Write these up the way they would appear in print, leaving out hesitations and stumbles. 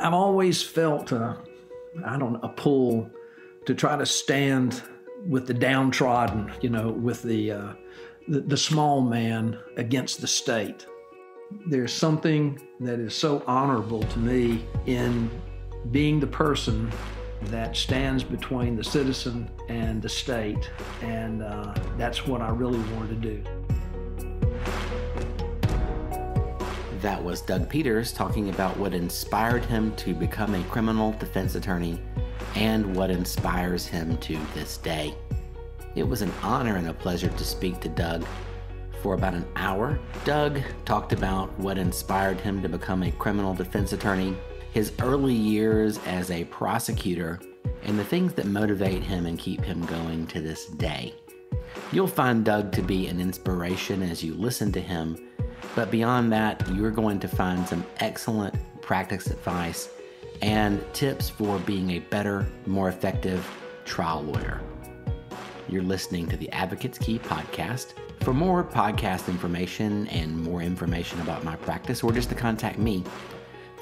I've always felt, a pull to try to stand with the downtrodden, with the small man against the state. There's something that is so honorable to me in being the person that stands between the citizen and the state, and that's what I really wanted to do. That was Doug Peters talking about what inspired him to become a criminal defense attorney and what inspires him to this day. It was an honor and a pleasure to speak to Doug. For about an hour, Doug talked about what inspired him to become a criminal defense attorney, his early years as a prosecutor, and the things that motivate him and keep him going to this day. You'll find Doug to be an inspiration as you listen to him. But beyond that, you're going to find some excellent practice advice and tips for being a better, more effective trial lawyer. You're listening to the Advocate's Key Podcast. For more podcast information and more information about my practice or just to contact me,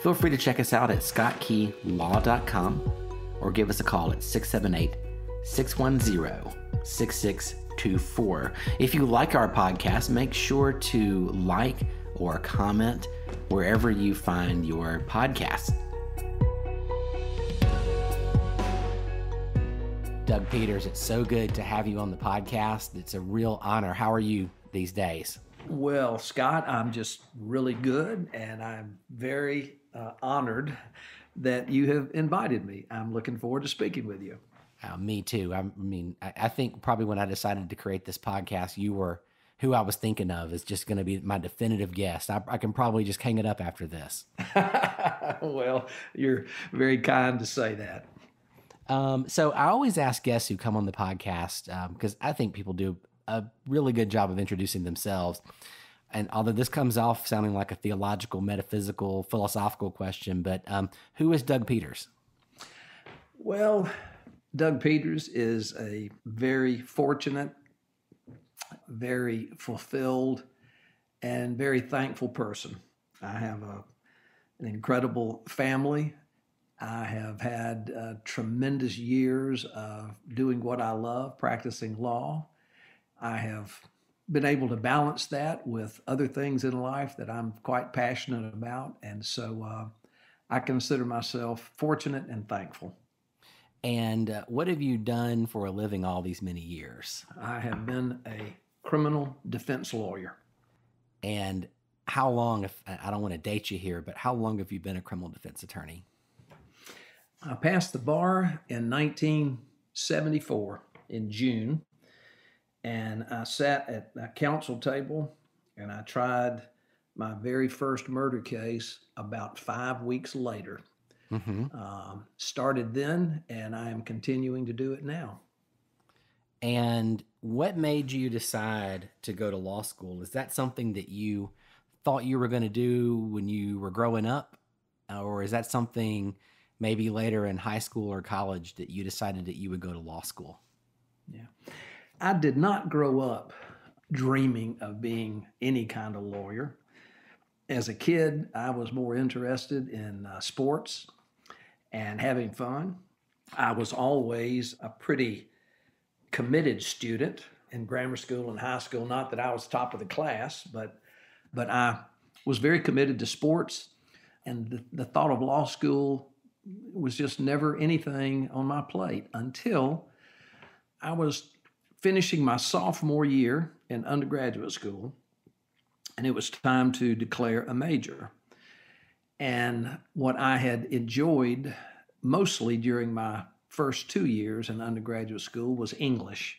feel free to check us out at scottkeylaw.com or give us a call at 678-610-6624. If you like our podcast, make sure to like or comment wherever you find your podcast. Doug Peters, it's so good to have you on the podcast. It's a real honor. How are you these days? Well, Scott, I'm just really good, and I'm very honored that you have invited me. I'm looking forward to speaking with you. Me too. I think probably when I decided to create this podcast, you were who I was thinking of as just going to be my definitive guest. I can probably just hang it up after this. Well, you're very kind to say that. So I always ask guests who come on the podcast, because I think people do a really good job of introducing themselves. And although this comes off sounding like a theological, metaphysical, philosophical question, but who is Doug Peters? Well, Doug Peters is a very fortunate, very fulfilled, and very thankful person. I have an incredible family. I have had tremendous years of doing what I love, practicing law. I have been able to balance that with other things in life that I'm quite passionate about. And so I consider myself fortunate and thankful. And what have you done for a living all these many years? I have been a criminal defense lawyer. And how long, if I don't want to date you here, but how long have you been a criminal defense attorney? I passed the bar in 1974 in June, and I sat at a counsel table, and I tried my very first murder case about 5 weeks later. Mm-hmm. Started then, and I am continuing to do it now. And what made you decide to go to law school? Is that something that you thought you were going to do when you were growing up? Or is that something maybe later in high school or college that you decided that you would go to law school? Yeah. I did not grow up dreaming of being any kind of lawyer. As a kid, I was more interested in sports and having fun. I was always a pretty committed student in grammar school and high school. Not that I was top of the class, but I was very committed to sports. And the thought of law school was just never anything on my plate until I was finishing my sophomore year in undergraduate school, and it was time to declare a major. And what I had enjoyed mostly during my first 2 years in undergraduate school was English.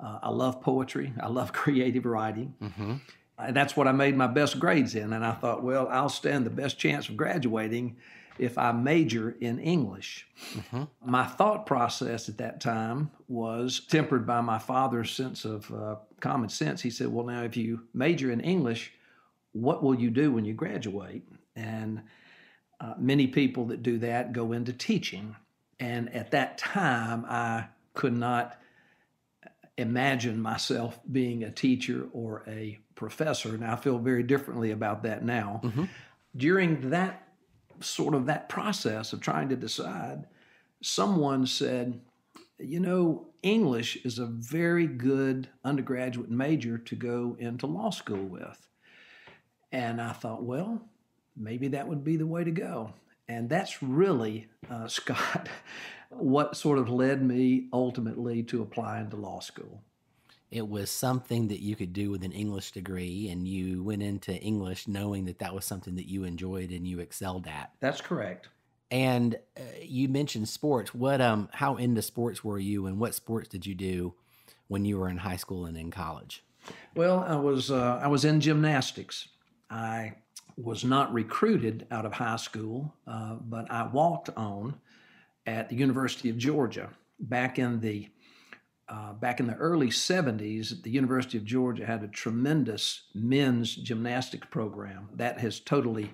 I love poetry. I love creative writing. Mm-hmm. And that's what I made my best grades in. And I thought, well, I'll stand the best chance of graduating if I major in English. Mm-hmm. My thought process at that time was tempered by my father's sense of common sense. He said, well, now, if you major in English, what will you do when you graduate? And many people that do that go into teaching. And at that time, I could not imagine myself being a teacher or a professor. And I feel very differently about that now. Mm-hmm. During that sort of that process of trying to decide, someone said, you know, English is a very good undergraduate major to go into law school with. And I thought, well, maybe that would be the way to go. And that's really, Scott, what sort of led me ultimately to applying to law school. It was something that you could do with an English degree, and you went into English knowing that that was something that you enjoyed and you excelled at. That's correct. And you mentioned sports. What, how into sports were you, and what sports did you do when you were in high school and in college? Well, I was in gymnastics. I was not recruited out of high school, but I walked on at the University of Georgia back in the early 70s. The University of Georgia had a tremendous men's gymnastics program that has totally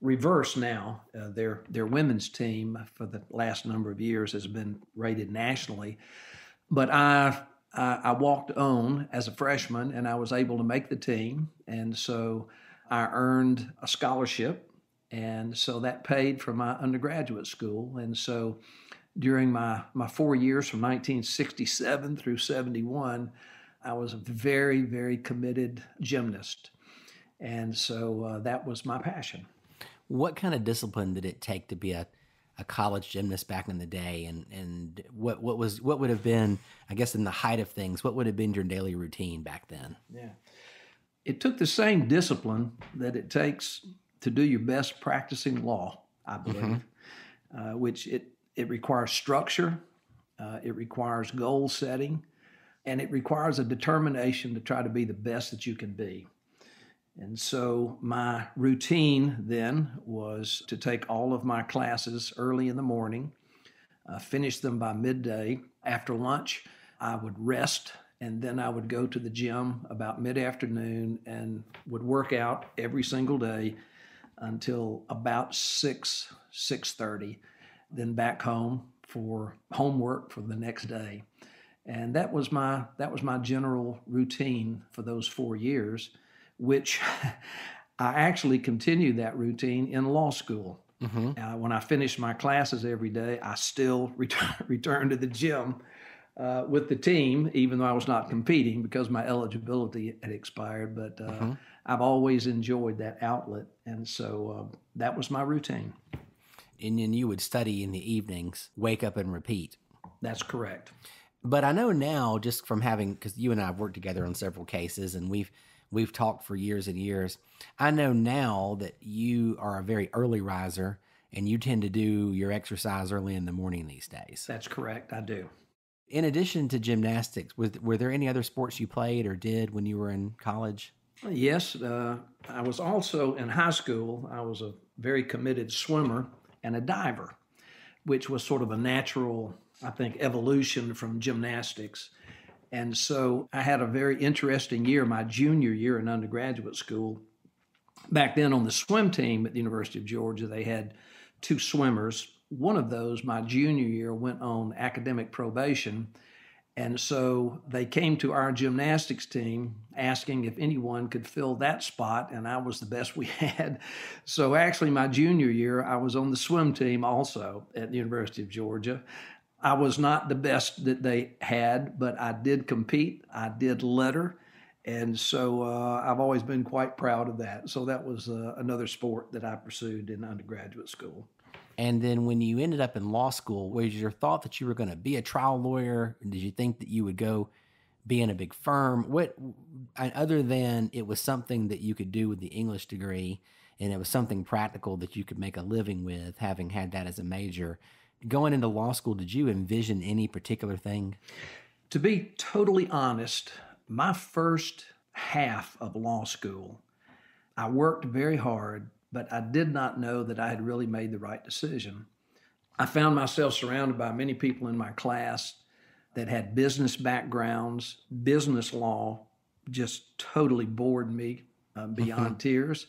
reversed now. Their women's team for the last number of years has been rated nationally. But I walked on as a freshman, and I was able to make the team. And so I earned a scholarship, and so that paid for my undergraduate school. And so during my 4 years from 1967 through 71, I was a very, very committed gymnast. And so that was my passion. What kind of discipline did it take to be a college gymnast back in the day, and what would have been, I guess, in the height of things, what would have been your daily routine back then? Yeah. It took the same discipline that it takes to do your best practicing law, I believe, mm-hmm. Which it requires structure, it requires goal setting, and it requires a determination to try to be the best that you can be. And so my routine then was to take all of my classes early in the morning, finish them by midday. After lunch, I would rest, and then I would go to the gym about mid-afternoon and would work out every single day until about 6:30, then back home for homework for the next day. And that was my general routine for those 4 years, which I actually continued that routine in law school. Mm-hmm. When I finished my classes every day, I still returned to the gym with the team, even though I was not competing because my eligibility had expired. But mm-hmm. I've always enjoyed that outlet. And so that was my routine. And then you would study in the evenings, wake up and repeat. That's correct. But I know now, just from having, because you and I have worked together on several cases, and we've talked for years and years. I know now that you are a very early riser, and you tend to do your exercise early in the morning these days. That's correct. I do. In addition to gymnastics, were there any other sports you played or did when you were in college? Yes. I was also in high school. I was a very committed swimmer and a diver, which was sort of a natural, I think, evolution from gymnastics. And so I had a very interesting year, my junior year in undergraduate school. Back then on the swim team at the University of Georgia, they had two swimmers. One of those, my junior year, went on academic probation. And so they came to our gymnastics team asking if anyone could fill that spot, and I was the best we had. So actually my junior year, I was on the swim team also at the University of Georgia. I was not the best that they had, but I did compete. I did letter. And so I've always been quite proud of that. So that was another sport that I pursued in undergraduate school. And then when you ended up in law school, was your thought that you were going to be a trial lawyer? Did you think that you would go be in a big firm? Other than it was something that you could do with the English degree, and it was something practical that you could make a living with, having had that as a major, going into law school, did you envision any particular thing? To be totally honest, my first half of law school, I worked very hard, but I did not know that I had really made the right decision. I found myself surrounded by many people in my class that had business backgrounds. Business law just totally bored me beyond tears.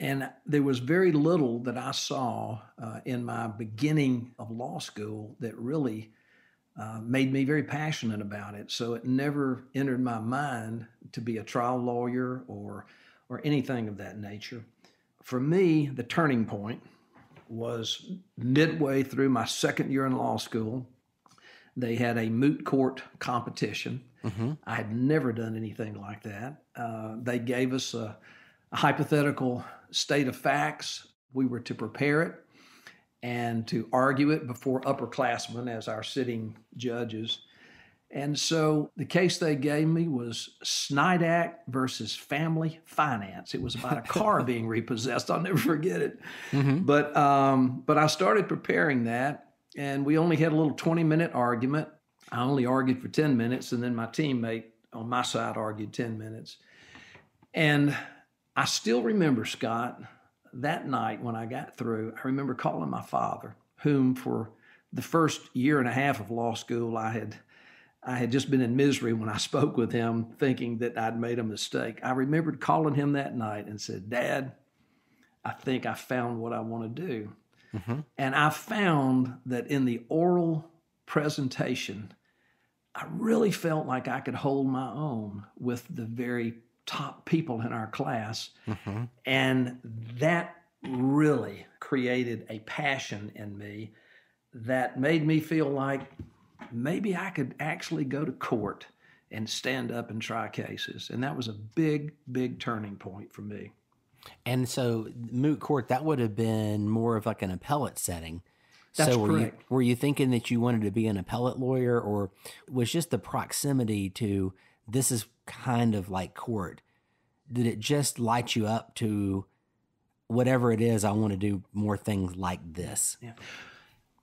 And there was very little that I saw in my beginning of law school that really made me very passionate about it. So it never entered my mind to be a trial lawyer or anything of that nature. For me, the turning point was midway through my second year in law school. They had a moot court competition. Mm-hmm. I had never done anything like that. They gave us a hypothetical state of facts. We were to prepare it and to argue it before upperclassmen as our sitting judges. And so the case they gave me was Snydak versus Family Finance. It was about a car being repossessed. I'll never forget it. Mm-hmm. But I started preparing that, and we only had a little 20-minute argument. I only argued for 10 minutes, and then my teammate on my side argued 10 minutes. And I still remember, Scott, that night when I got through, I remember calling my father, whom for the first year and a half of law school I had just been in misery when I spoke with him, thinking that I'd made a mistake. I remembered calling him that night and said, "Dad, I think I found what I want to do." Mm-hmm. And I found that in the oral presentation, I really felt like I could hold my own with the very top people in our class. Mm-hmm. And that really created a passion in me that made me feel like maybe I could actually go to court and stand up and try cases. And that was a big, big turning point for me. And so moot court, that would have been more of like an appellate setting. That's so correct. Were you thinking that you wanted to be an appellate lawyer, or was just the proximity to this is kind of like court? Did it just light you up to whatever it is, I want to do more things like this? Yeah.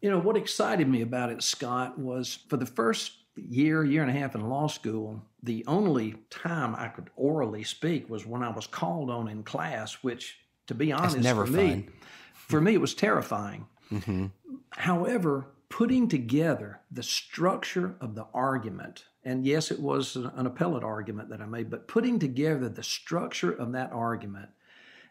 You know, what excited me about it, Scott, was for the first year and a half in law school, the only time I could orally speak was when I was called on in class, which, to be honest, for me, it was terrifying. Mm-hmm. However, putting together the structure of the argument, and yes, it was an appellate argument that I made, but putting together the structure of that argument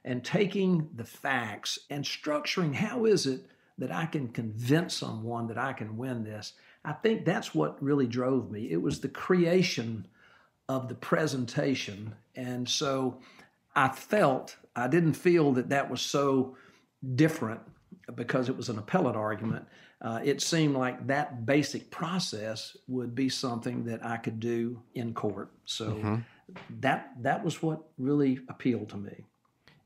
and taking the facts and structuring how is it that I can convince someone that I can win this, I think that's what really drove me. It was the creation of the presentation. And so I didn't feel that was so different because it was an appellate argument. It seemed like that basic process would be something that I could do in court. So mm-hmm. that was what really appealed to me.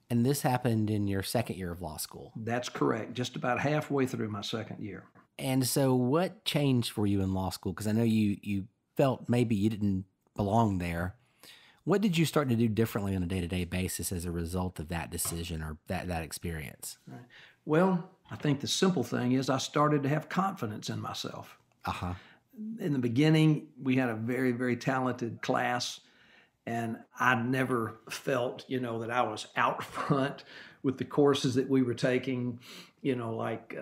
And this happened in your second year of law school. That's correct. Just about halfway through my second year. And so what changed for you in law school? Because I know you felt maybe you didn't belong there. What did you start to do differently on a day-to-day basis as a result of that decision or that experience? Right. Well, I think the simple thing is I started to have confidence in myself. Uh-huh. In the beginning, we had a very, very talented class. And I never felt, that I was out front with the courses that we were taking, like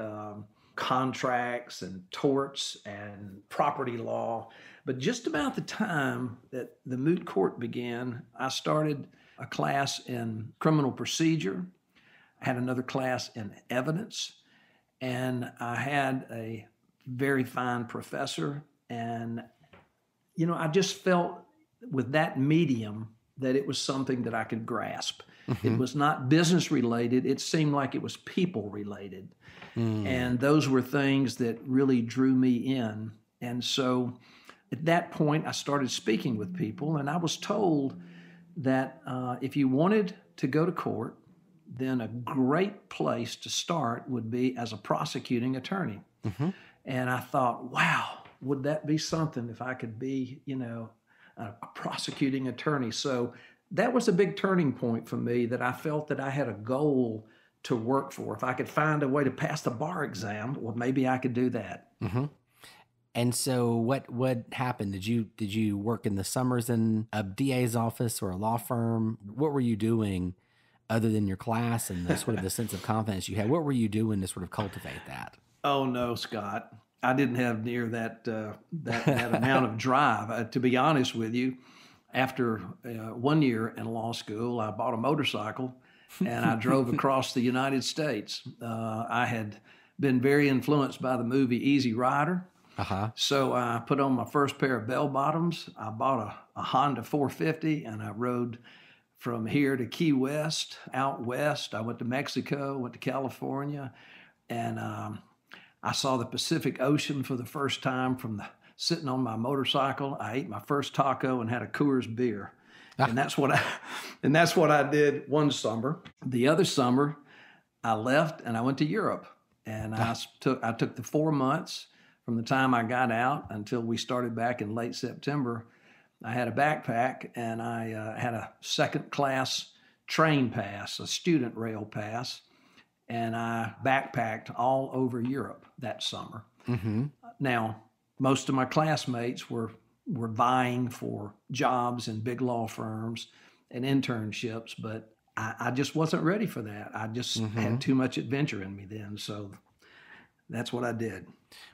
contracts and torts and property law. But just about the time that the moot court began, I started a class in criminal procedure. I had another class in evidence. And I had a very fine professor. And, I just felt with that medium that it was something that I could grasp. Mm-hmm. It was not business related. It seemed like it was people related. Mm. And those were things that really drew me in. And so at that point, I started speaking with people, and I was told that if you wanted to go to court, then a great place to start would be as a prosecuting attorney. Mm-hmm. And I thought, wow, would that be something if I could be, a prosecuting attorney. So that was a big turning point for me, that I felt that I had a goal to work for. If I could find a way to pass the bar exam, well, maybe I could do that. Mm-hmm. And so what happened? Did you work in the summers in a DA's office or a law firm? What were you doing other than your class and the sort of the sense of confidence you had? What were you doing to sort of cultivate that? Oh, no, Scott. I didn't have near that amount of drive. To be honest with you, after 1 year in law school, I bought a motorcycle and I drove across the United States. I had been very influenced by the movie Easy Rider. Uh-huh. So I put on my first pair of bell bottoms. I bought a Honda 450 and I rode from here to Key West, out west. I went to Mexico, went to California, and I saw the Pacific Ocean for the first time from sitting on my motorcycle. I ate my first taco and had a Coors beer, and that's what I did one summer. The other summer, I left and I went to Europe, and I took the 4 months from the time I got out until we started back in late September. I had a backpack and I had a second-class train pass, a student rail pass, and I backpacked all over Europe that summer. Mm-hmm. Now, most of my classmates were vying for jobs in big law firms and internships, but I just wasn't ready for that. I just had too much adventure in me then, so that's what I did.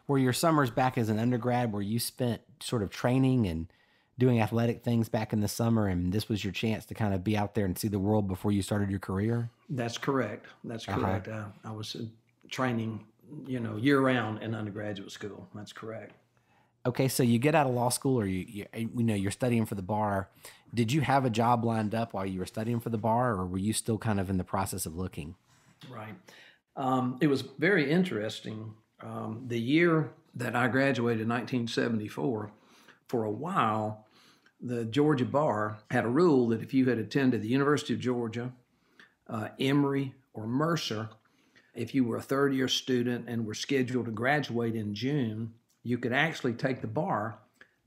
Were your summers back as an undergrad where you spent sort of training and doing athletic things back in the summer, and this was your chance to kind of be out there and see the world before you started your career? That's correct. That's correct. I was training, year-round in undergraduate school. That's correct. Okay, so you get out of law school, or you're studying for the bar. Did you have a job lined up while you were studying for the bar, or were you still kind of in the process of looking? Right. It was very interesting. The year that I graduated in 1974, for a while, the Georgia bar had a rule that if you had attended the University of Georgia, Emory, or Mercer, if you were a third-year student and were scheduled to graduate in June, you could actually take the bar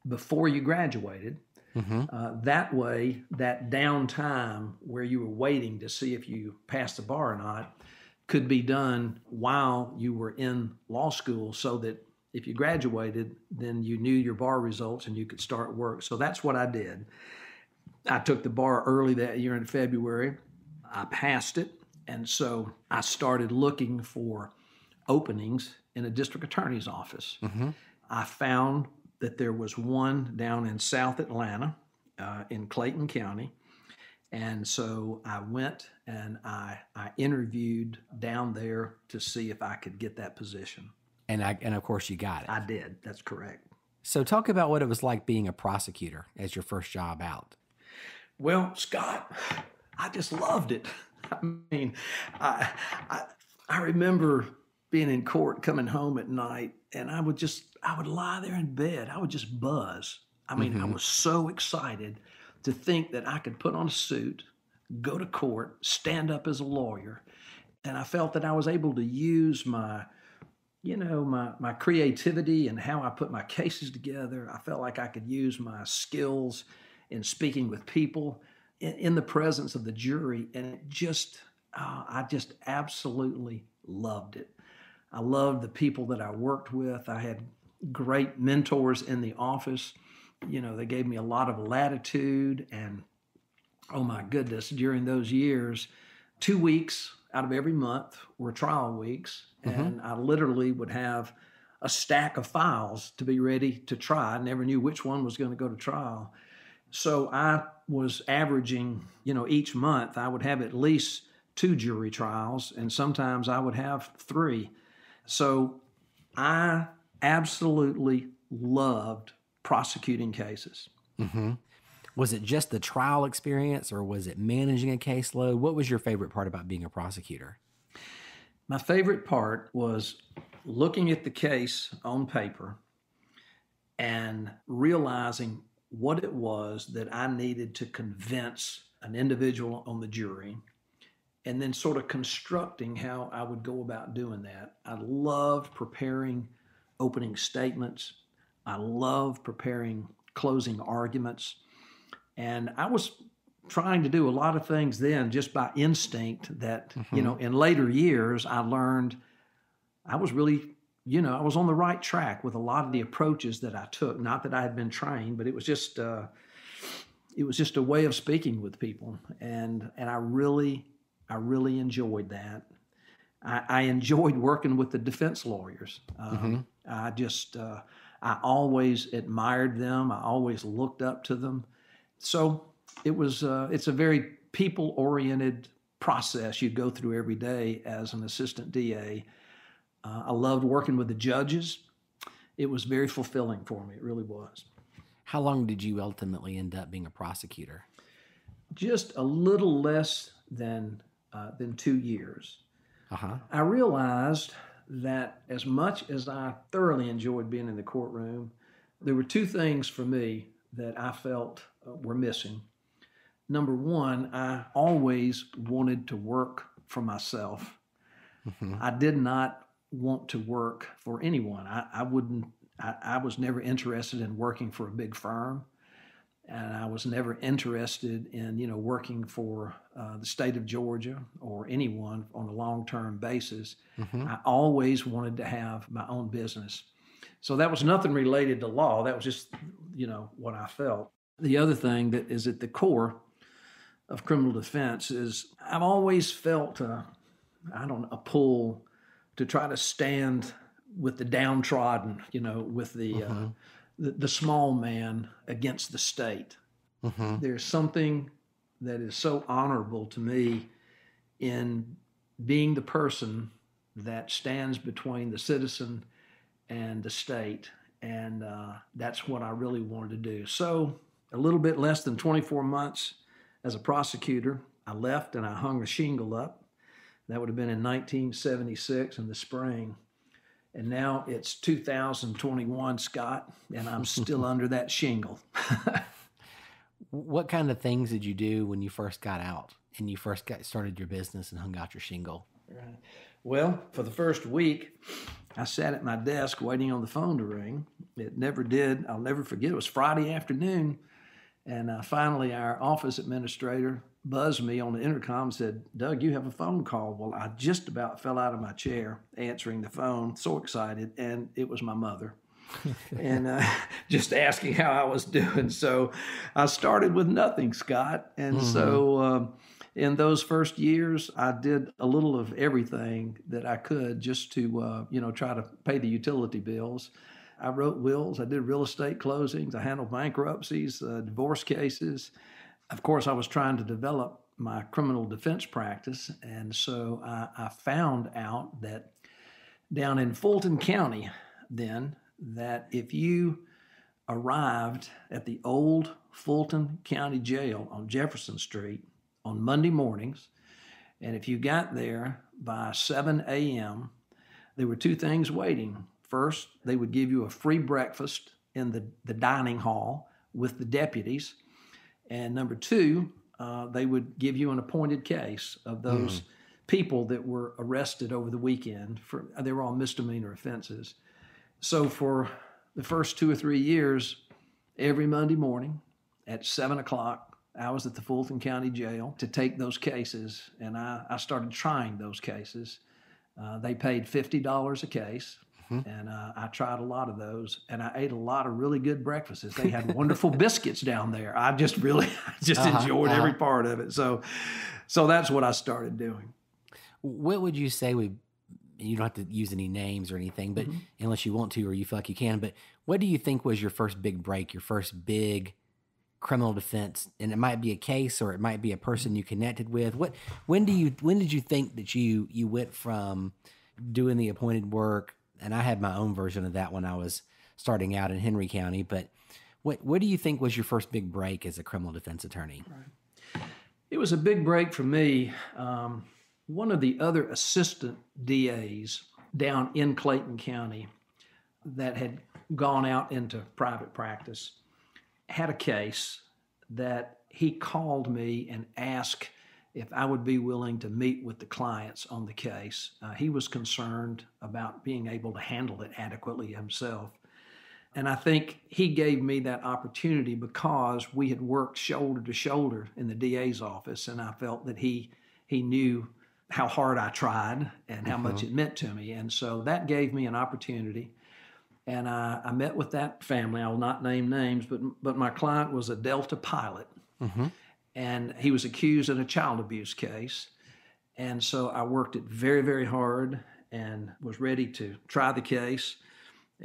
before you graduated. Mm-hmm. That way, that downtime where you were waiting to see if you passed the bar or not could be done while you were in law school, so that if you graduated, then you knew your bar results and you could start work. So that's what I did. I took the bar early that year in February. I passed it, and so I started looking for openings in a district attorney's office. Mm-hmm. I found that there was one down in South Atlanta, in Clayton County. And so I went and I interviewed down there to see if I could get that position. And of course you got it. I did. That's correct. So talk about what it was like being a prosecutor as your first job out. Well, Scott, I just loved it. I mean, I remember being in court, coming home at night, and I would lie there in bed. I would just buzz. I mean, I was so excited to think that I could put on a suit, go to court, stand up as a lawyer. And I felt that I was able to use my creativity and how I put my cases together. I felt like I could use my skills in speaking with people in the presence of the jury. And it just, I just absolutely loved it. I loved the people that I worked with. I had great mentors in the office. They gave me a lot of latitude. And oh my goodness, during those years, 2 weeks out of every month were trial weeks, and I literally would have a stack of files to be ready to try. I never knew which one was going to go to trial. So I was averaging, each month I would have at least 2 jury trials, and sometimes I would have 3. So I absolutely loved prosecuting cases. Mm-hmm. Was it just the trial experience, or was it managing a caseload? What was your favorite part about being a prosecutor? My favorite part was looking at the case on paper and realizing what it was that I needed to convince an individual on the jury, and then sort of constructing how I would go about doing that. I loved preparing opening statements. I loved preparing closing arguments. And I was trying to do a lot of things then just by instinct that, in later years, I learned I was really, I was on the right track with a lot of the approaches that I took. Not that I had been trained, but it was just a way of speaking with people. And I really enjoyed that. I enjoyed working with the defense lawyers. I always admired them. I always looked up to them. So it's a very people-oriented process you go through every day as an assistant DA. I loved working with the judges. It was very fulfilling for me. It really was. How long did you ultimately end up being a prosecutor? Just a little less than 2 years. I realized that as much as I thoroughly enjoyed being in the courtroom, there were two things for me that I felt were missing. Number one, I always wanted to work for myself. Mm-hmm. I did not want to work for anyone. I was never interested in working for a big firm, and I was never interested in, working for the state of Georgia or anyone on a long-term basis. Mm-hmm. I always wanted to have my own business. So that was nothing related to law. That was just, what I felt. The other thing that is at the core of criminal defense is I've always felt a pull to try to stand with the downtrodden, with the small man against the state. Uh-huh. There's something that is so honorable to me in being the person that stands between the citizen and the state. And that's what I really wanted to do. So a little bit less than 24 months as a prosecutor, I left and I hung the shingle up. That would have been in 1976 in the spring. And now it's 2021, Scott, and I'm still under that shingle. What kind of things did you do when you first got out and you first started your business and hung out your shingle? Right. Well, for the first week, I sat at my desk waiting on the phone to ring. It never did. I'll never forget. It was Friday afternoon. And finally, our office administrator buzzed me on the intercom and said, "Doug, you have a phone call." Well, I just about fell out of my chair answering the phone, so excited, and it was my mother. And just asking how I was doing. So I started with nothing, Scott. And mm-hmm. so in those first years, I did a little of everything that I could just to, try to pay the utility bills. I wrote wills. I did real estate closings. I handled bankruptcies, divorce cases. Of course, I was trying to develop my criminal defense practice, and so I found out that down in Fulton County then, that if you arrived at the old Fulton County Jail on Jefferson Street on Monday mornings, and if you got there by 7 a.m., there were two things waiting. First, they would give you a free breakfast in the dining hall with the deputies. And number two, they would give you an appointed case of those people that were arrested over the weekend. They were all misdemeanor offenses. So for the first 2 or 3 years, every Monday morning at 7 o'clock, I was at the Fulton County Jail to take those cases, and I started trying those cases. They paid $50 a case. And I tried a lot of those, and I ate a lot of really good breakfasts. They had wonderful biscuits down there. I just enjoyed every part of it. So that's what I started doing. What would you say you don't have to use any names or anything, but unless you want to, or you feel like you can, but what do you think was your first big break, your first big criminal defense? And it might be a case, or it might be a person you connected with. When did you think that you went from doing the appointed work? And I had my own version of that when I was starting out in Henry County. But what do you think was your first big break as a criminal defense attorney? Right. It was a big break for me. One of the other assistant DAs down in Clayton County that had gone out into private practice had a case that he called me and asked if I would be willing to meet with the clients on the case. He was concerned about being able to handle it adequately himself. And I think he gave me that opportunity because we had worked shoulder to shoulder in the DA's office, and I felt that he knew how hard I tried and how much it meant to me. And so that gave me an opportunity. And I met with that family. I will not name names, but my client was a Delta pilot. Mm-hmm. And he was accused in a child abuse case. And so I worked it very, very hard and was ready to try the case.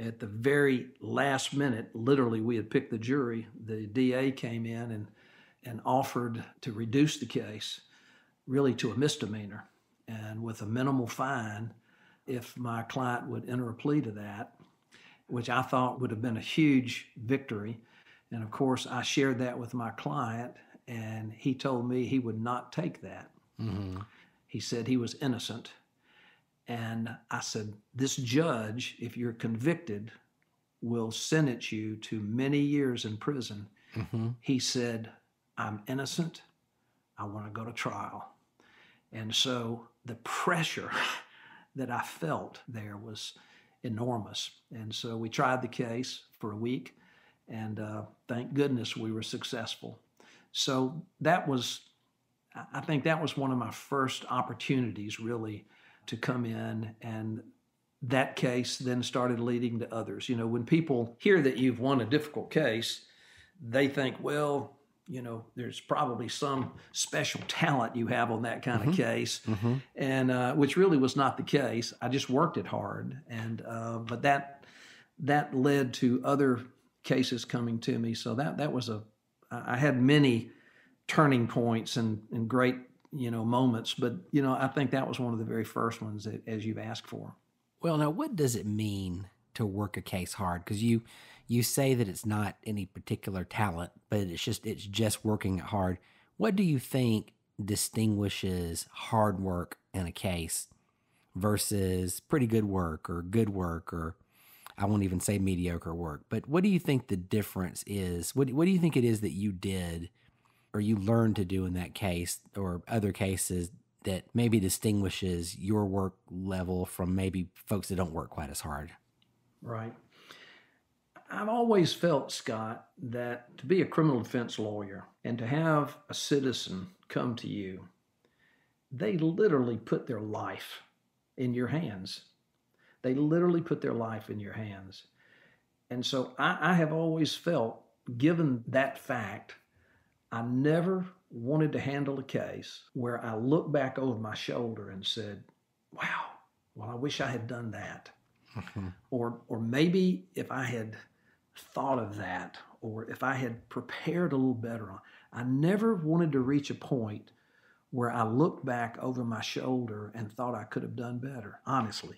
At the very last minute, literally, we had picked the jury. The DA came in and offered to reduce the case really to a misdemeanor and with a minimal fine if my client would enter a plea to that, which I thought would have been a huge victory. And of course, I shared that with my client. And he told me he would not take that. Mm-hmm. He said he was innocent. And I said, this judge, if you're convicted, will sentence you to many years in prison. Mm-hmm. He said, I'm innocent. I want to go to trial. And so the pressure that I felt there was enormous. And so we tried the case for a week, and thank goodness we were successful. So that was, I think that was one of my first opportunities really to come in, and that case then started leading to others. You know, when people hear that you've won a difficult case, they think, well, you know, there's probably some special talent you have on that kind mm-hmm. of case, mm-hmm. and which really was not the case. I just worked it hard, and but that led to other cases coming to me. So that was I had many turning points and great, you know, moments, but you know, I think that was one of the very first ones that, as you've asked for. Well, now, what does it mean to work a case hard? Because you say that it's not any particular talent, but it's just working it hard. What do you think distinguishes hard work in a case versus pretty good work, or I won't even say mediocre work, but what do you think the difference is? What do you think it is that you did or you learned to do in that case or other cases that maybe distinguishes your work level from maybe folks that don't work quite as hard? Right. I've always felt, Scott, that to be a criminal defense lawyer and to have a citizen come to you, they literally put their life in your hands. They literally put their life in your hands. And so I have always felt, given that fact, I never wanted to handle a case where I looked back over my shoulder and said, wow, well, I wish I had done that. Mm-hmm. Or maybe if I had thought of that, or if I had prepared a little better, I never wanted to reach a point where I looked back over my shoulder and thought I could have done better, honestly.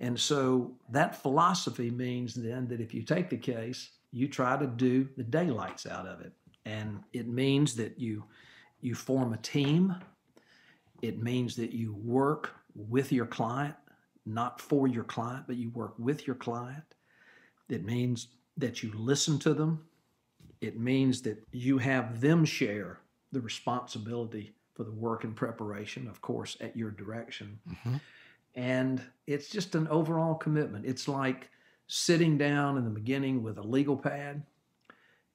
And so that philosophy means then that if you take the case, you try to do the daylights out of it. And it means that you form a team. It means that you work with your client, not for your client, but you work with your client. It means that you listen to them. It means that you have them share the responsibility for the work and preparation, of course, at your direction. Mm-hmm. And it's just an overall commitment. It's like sitting down in the beginning with a legal pad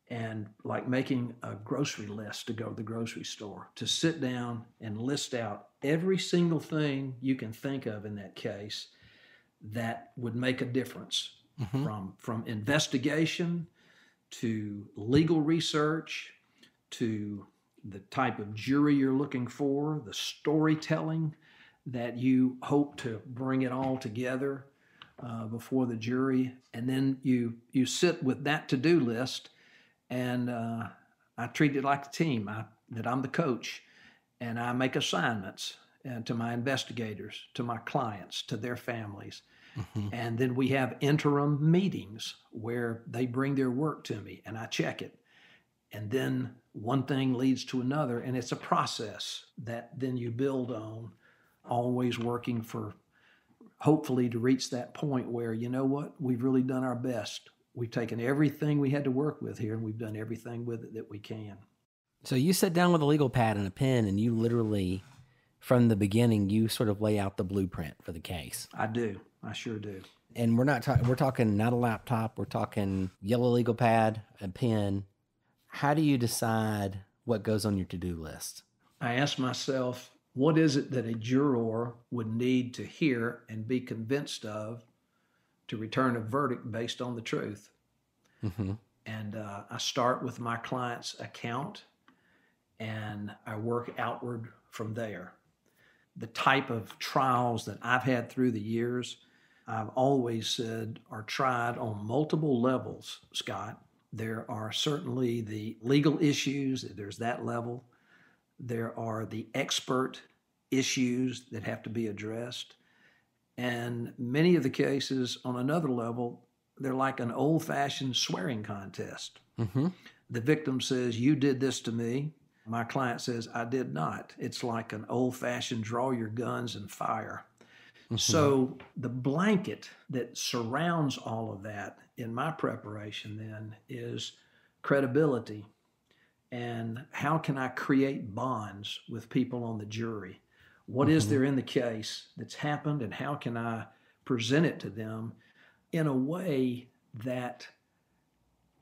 and like making a grocery list to go to the grocery store, to sit down and list out every single thing you can think of in that case that would make a difference, mm-hmm. from investigation to legal research to the type of jury you're looking for, the storytelling that you hope to bring it all together before the jury. And then you sit with that to-do list, and I treat it like a team, that I'm the coach, and I make assignments to my investigators, to my clients, to their families. Mm-hmm. And then we have interim meetings where they bring their work to me and I check it. And then one thing leads to another, and it's a process that then you build on, always working for, hopefully, to reach that point where, you know what, we've really done our best. We've taken everything we had to work with here, and we've done everything with it that we can. So you sit down with a legal pad and a pen, and you literally, from the beginning, you sort of lay out the blueprint for the case. I do. I sure do. And we're talking not a laptop. We're talking yellow legal pad, a pen. How do you decide what goes on your to-do list? I ask myself, what is it that a juror would need to hear and be convinced of to return a verdict based on the truth? Mm-hmm. And I start with my client's account, and I work outward from there. The type of trials that I've had through the years, I've always said, are tried on multiple levels, Scott. There are certainly the legal issues, there's that level. There are the expert issues that have to be addressed. And many of the cases on another level, they're like an old-fashioned swearing contest. Mm-hmm. The victim says, you did this to me. My client says, I did not. It's like an old-fashioned draw your guns and fire. Mm-hmm. So the blanket that surrounds all of that in my preparation then is credibility and how can I create bonds with people on the jury? What mm-hmm. is there in the case that's happened and how can I present it to them in a way that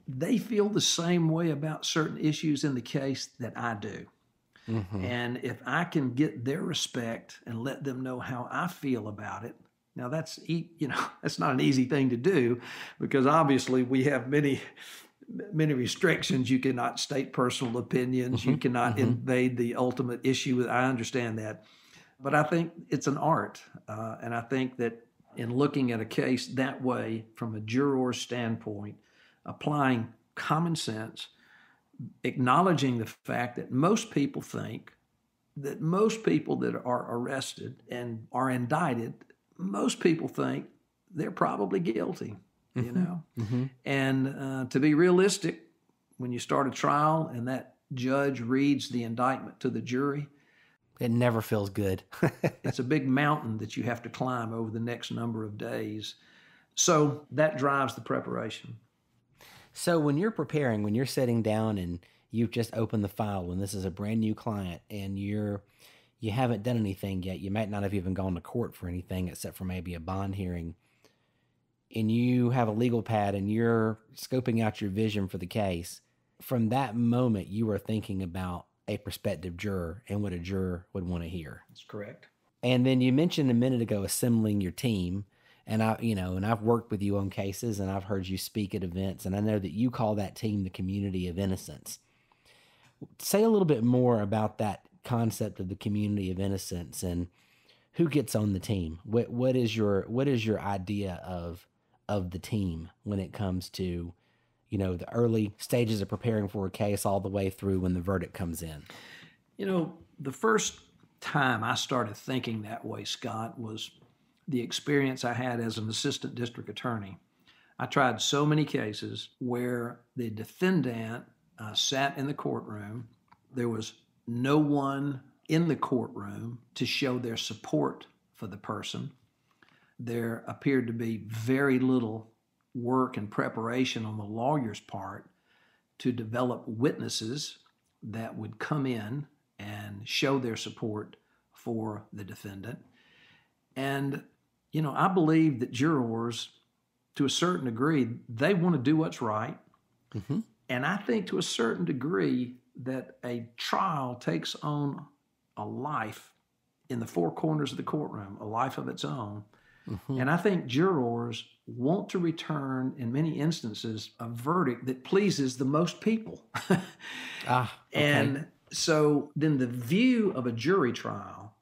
they feel the same way about certain issues in the case that I do. Mm-hmm. And if I can get their respect and let them know how I feel about it, now that's, you know, that's not an easy thing to do because obviously we have many restrictions. You cannot state personal opinions. Mm-hmm. You cannot mm-hmm. invade the ultimate issue. I understand that. But I think it's an art. And I think that in looking at a case that way from a juror's standpoint, applying common sense, acknowledging the fact that most people think that most people that are arrested and are indicted, most people think they're probably guilty, mm-hmm. you know? Mm-hmm. And to be realistic, when you start a trial and that judge reads the indictment to the jury, it never feels good. It's a big mountain that you have to climb over the next number of days. So that drives the preparation. So when you're preparing, when you're sitting down and you've just opened the file, when this is a brand new client and you haven't done anything yet, you might not have even gone to court for anything except for maybe a bond hearing, and you have a legal pad and you're scoping out your vision for the case, from that moment you are thinking about a prospective juror and what a juror would want to hear. That's correct. And then you mentioned a minute ago assembling your team. And I've worked with you on cases and I've heard you speak at events, and I know that you call that team the community of innocence. Say a little bit more about that concept of the community of innocence and who gets on the team. What is your idea of the team when it comes to, you know, the early stages of preparing for a case all the way through when the verdict comes in? You know, the first time I started thinking that way, Scott, was the experience I had as an assistant district attorney. I tried so many cases where the defendant sat in the courtroom. There was no one in the courtroom to show their support for the person. There appeared to be very little work and preparation on the lawyer's part to develop witnesses that would come in and show their support for the defendant. And you know, I believe that jurors, to a certain degree, they want to do what's right. Mm-hmm. And I think to a certain degree that a trial takes on a life in the four corners of the courtroom, a life of its own. Mm-hmm. And I think jurors want to return, in many instances, a verdict that pleases the most people. Okay. And so then the view of a jury trial,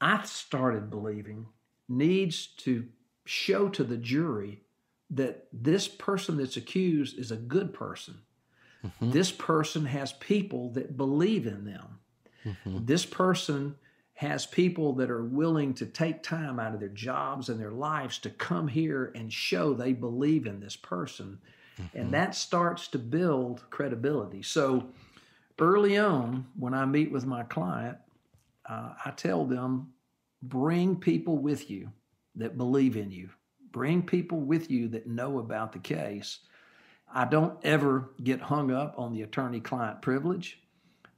I started believing, needs to show to the jury that this person that's accused is a good person. Mm-hmm. This person has people that believe in them. Mm-hmm. This person has people that are willing to take time out of their jobs and their lives to come here and show they believe in this person. Mm-hmm. And that starts to build credibility. So early on, when I meet with my client, I tell them, bring people with you that believe in you. Bring people with you that know about the case. I don't ever get hung up on the attorney-client privilege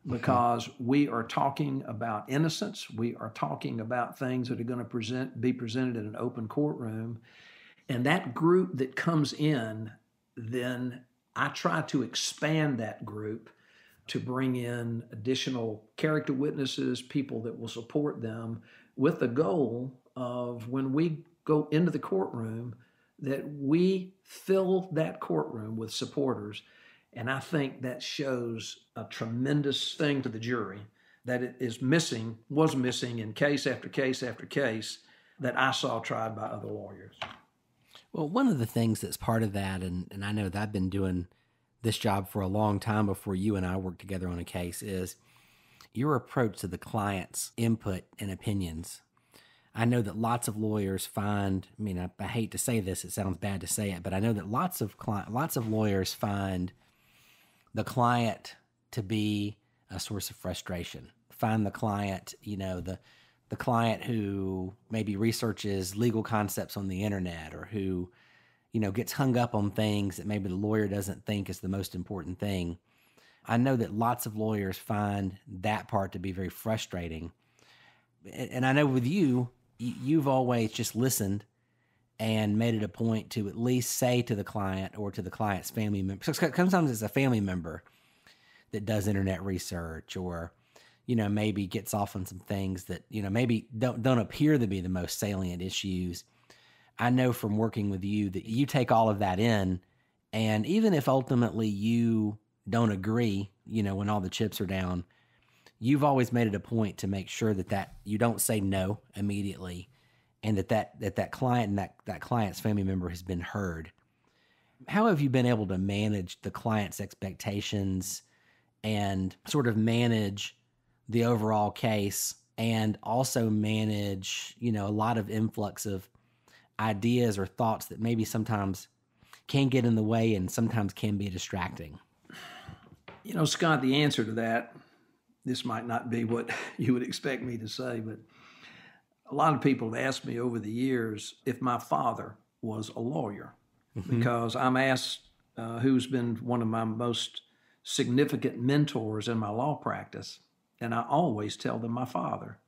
because mm-hmm. we are talking about innocence. We are talking about things that are going to be presented in an open courtroom. And that group that comes in, then I try to expand that group to bring in additional character witnesses, people that will support them, with the goal of when we go into the courtroom that we fill that courtroom with supporters. And I think that shows a tremendous thing to the jury that it is missing, was missing in case after case after case that I saw tried by other lawyers. Well, one of the things that's part of that, and I know that I've been doing this job for a long time before you and I worked together on a case, is your approach to the client's input and opinions. I know that lots of lawyers find, I mean, I hate to say this, it sounds bad to say it, but I know that lots of lawyers find the client to be a source of frustration, find the client, you know, the the client who maybe researches legal concepts on the internet, or who, you know, gets hung up on things that maybe the lawyer doesn't think is the most important thing. I know that lots of lawyers find that part to be very frustrating. And I know with you, you've always just listened and made it a point to at least say to the client or to the client's family member. So sometimes it's a family member that does internet research, or, you know, maybe gets off on some things that, you know, maybe don't appear to be the most salient issues. I know from working with you that you take all of that in, and even if ultimately you don't agree, you know, when all the chips are down, you've always made it a point to make sure that you don't say no immediately, and that client and that client's family member has been heard. How have you been able to manage the client's expectations and sort of manage the overall case, and also manage, you know, a lot of influx of ideas or thoughts that maybe sometimes can get in the way and sometimes can be distracting? You know, Scott, the answer to that, this might not be what you would expect me to say, but a lot of people have asked me over the years if my father was a lawyer, mm-hmm. because I'm asked who's been one of my most significant mentors in my law practice, and I always tell them my father.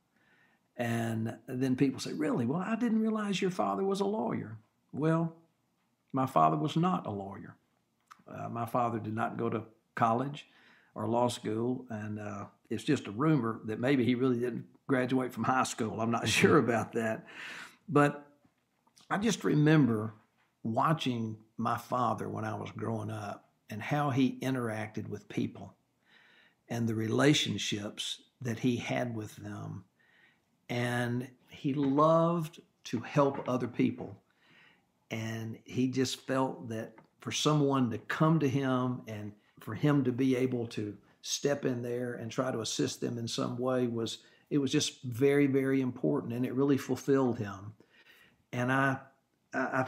And then people say, really? Well, I didn't realize your father was a lawyer. Well, my father was not a lawyer. My father did not go to college or law school, and it's just a rumor that maybe he really didn't graduate from high school. I'm not sure about that. But I just remember watching my father when I was growing up and how he interacted with people and the relationships that he had with them. And he loved to help other people. And he just felt that for someone to come to him and for him to be able to step in there and try to assist them in some way was just very, very important. And it really fulfilled him. And I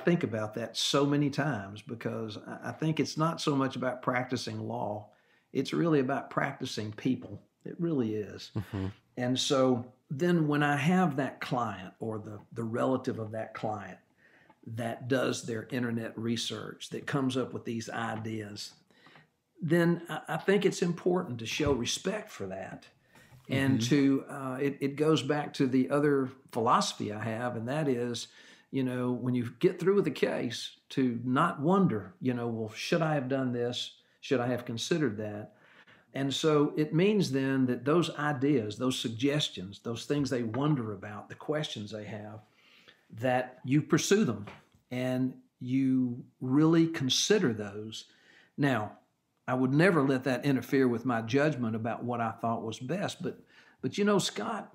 think about that so many times, because I think it's not so much about practicing law. It's really about practicing people. It really is. Mm-hmm. And so then when I have that client or the relative of that client that does their internet research, that comes up with these ideas, then I think it's important to show respect for that. Mm-hmm. And to, it goes back to the other philosophy I have, and that is, you know, when you get through with the case, to not wonder, you know, well, should I have done this? Should I have considered that? And so it means then that those ideas, those suggestions, those things they wonder about, the questions they have, that you pursue them and you really consider those. Now, I would never let that interfere with my judgment about what I thought was best. But you know, Scott,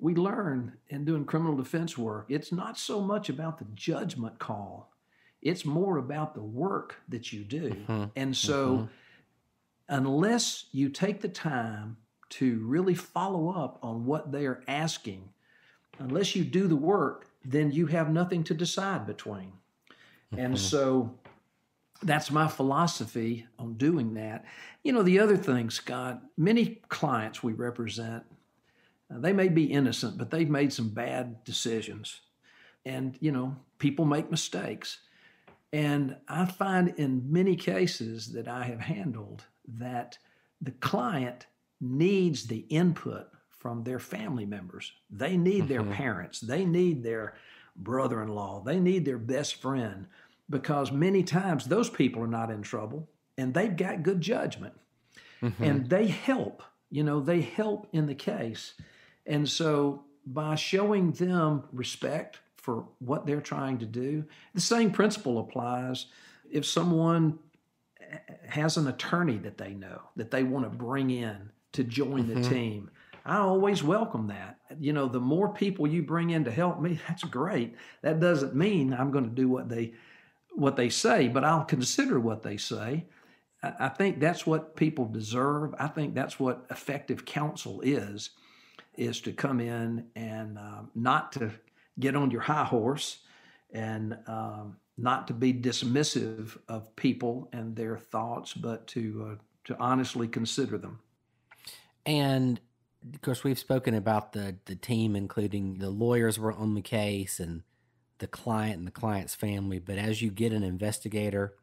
we learn in doing criminal defense work, it's not so much about the judgment call. It's more about the work that you do. Mm-hmm. And so... Mm-hmm. Unless you take the time to really follow up on what they are asking, unless you do the work, then you have nothing to decide between. Mm-hmm. And so that's my philosophy on doing that. You know, the other thing, Scott, many clients we represent, they may be innocent, but they've made some bad decisions. And, you know, people make mistakes. And I find in many cases that I have handled that the client needs the input from their family members. They need mm-hmm. their parents. They need their brother-in-law. They need their best friend, because many times those people are not in trouble and they've got good judgment mm-hmm. and they help, you know, they help in the case. And so by showing them respect for what they're trying to do, the same principle applies. If someone has an attorney that they know, that they want to bring in to join the mm-hmm. team, I always welcome that. You know, the more people you bring in to help me, that's great. That doesn't mean I'm going to do what they say, but I'll consider what they say. I think that's what people deserve. I think that's what effective counsel is to come in and not to get on your high horse and not to be dismissive of people and their thoughts, but to honestly consider them. And of course, we've spoken about the team, including the lawyers were on the case and the client and the client's family. But as you get an investigator,